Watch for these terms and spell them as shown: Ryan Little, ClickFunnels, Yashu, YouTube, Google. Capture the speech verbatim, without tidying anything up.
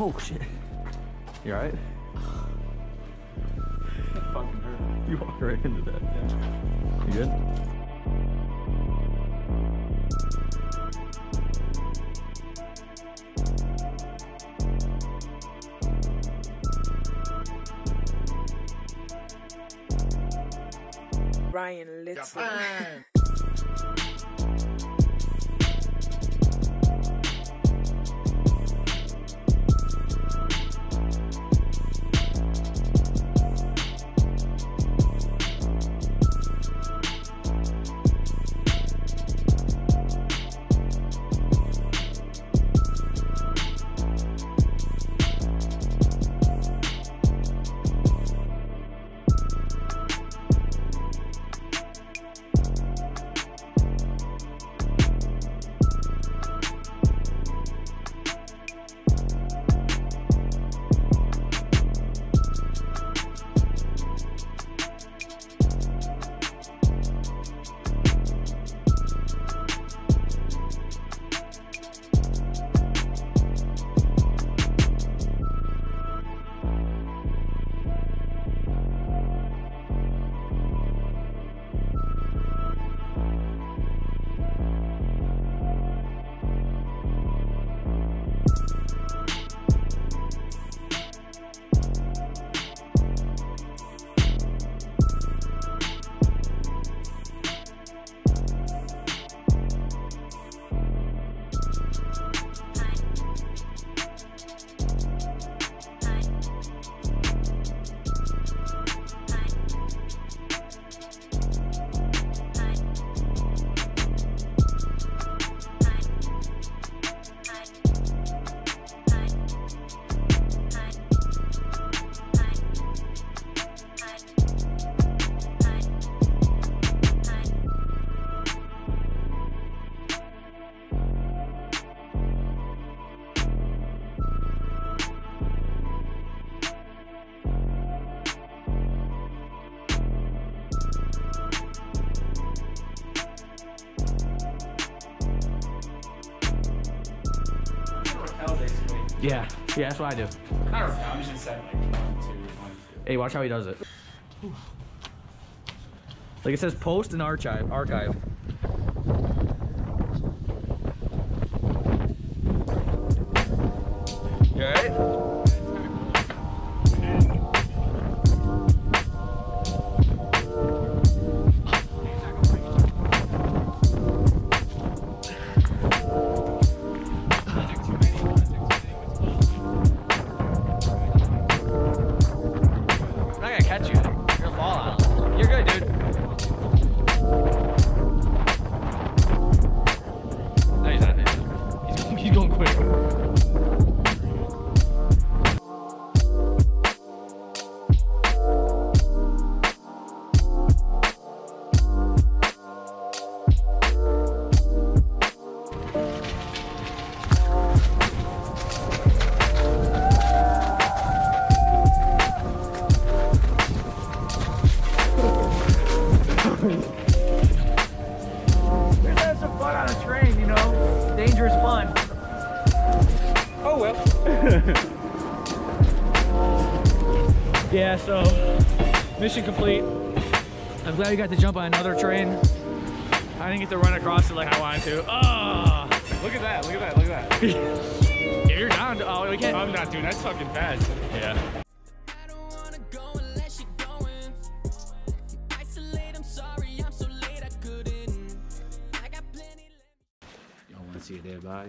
Oh, shit. You alright? That fucking hurt. You walked right into that. Yeah. You good? Ryan Little. Yeah, yeah, that's what I do. I don't know, I'm just saying like one, two, one, two. Hey, watch how he does it. Like it says post and archive, archive. You alright? Yeah, so mission complete. I'm glad we got to jump on another train. I didn't get to run across it like I wanted to. Oh, look at that! Look at that! Look at that! If you're down, oh, we can't. No, I'm not, dude. That's fucking fast. Yeah. Y'all want to see a day of bye?